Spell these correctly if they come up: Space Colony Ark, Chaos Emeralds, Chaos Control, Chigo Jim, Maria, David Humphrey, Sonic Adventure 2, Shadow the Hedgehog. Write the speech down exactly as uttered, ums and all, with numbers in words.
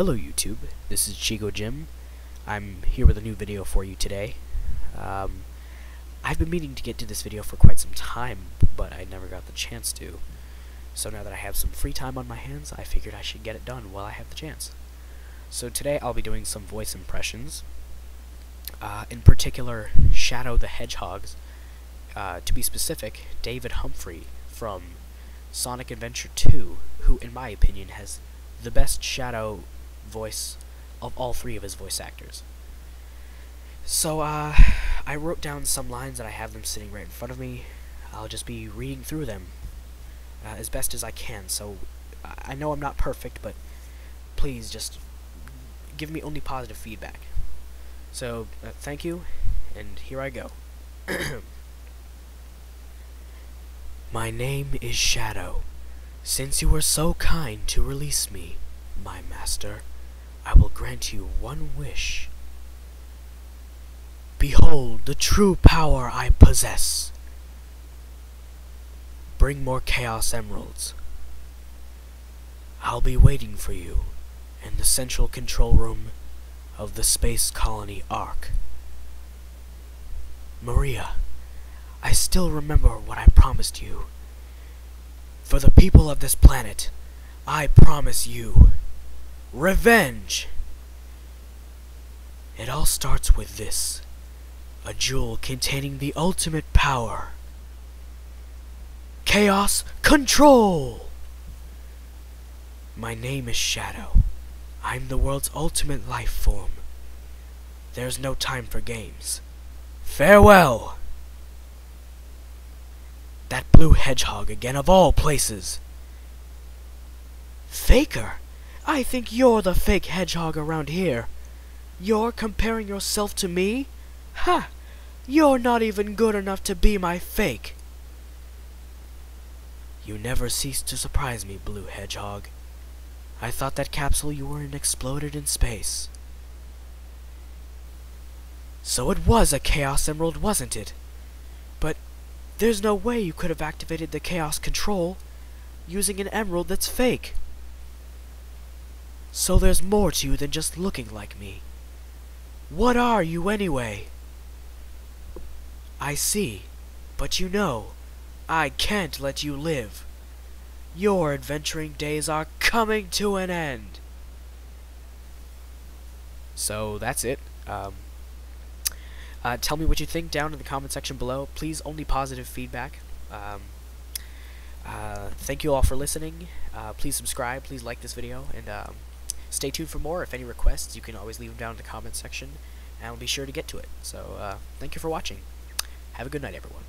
Hello YouTube, this is Chigo Jim. I'm here with a new video for you today. Um, I've been meaning to get to this video for quite some time, but I never got the chance to. So now that I have some free time on my hands, I figured I should get it done while I have the chance. So today I'll be doing some voice impressions. Uh, in particular, Shadow the Hedgehog's, uh, to be specific, David Humphrey from Sonic Adventure two, who in my opinion has the best Shadow voice of all three of his voice actors. So, uh, I wrote down some lines and I have them sitting right in front of me. I'll just be reading through them uh, as best as I can, so I know I'm not perfect, but please just give me only positive feedback. So, uh, thank you, and here I go. My name is Shadow. Since you were so kind to release me, my master, I will grant you one wish. Behold the true power I possess. Bring more Chaos Emeralds. I'll be waiting for you in the central control room of the Space Colony Ark. Maria, I still remember what I promised you. For the people of this planet, I promise you revenge! It all starts with this, a jewel containing the ultimate power. Chaos Control! My name is Shadow. I'm the world's ultimate life form. There's no time for games. Farewell! That blue hedgehog again, of all places. Faker? I think you're the fake hedgehog around here. You're comparing yourself to me? Ha! You're not even good enough to be my fake. You never cease to surprise me, blue hedgehog. I thought that capsule you were in exploded in space. So it was a Chaos Emerald, wasn't it? But there's no way you could have activated the Chaos Control using an emerald that's fake. So there's more to you than just looking like me. What are you anyway? I see, but you know, I can't let you live. Your adventuring days are coming to an end. So that's it. Um... Uh, tell me what you think down in the comment section below. Please, only positive feedback. Um, uh, thank you all for listening. Uh, please subscribe. Please like this video. And um, stay tuned for more. If any requests, you can always leave them down in the comment section. And I'll be sure to get to it. So, uh, thank you for watching. Have a good night, everyone.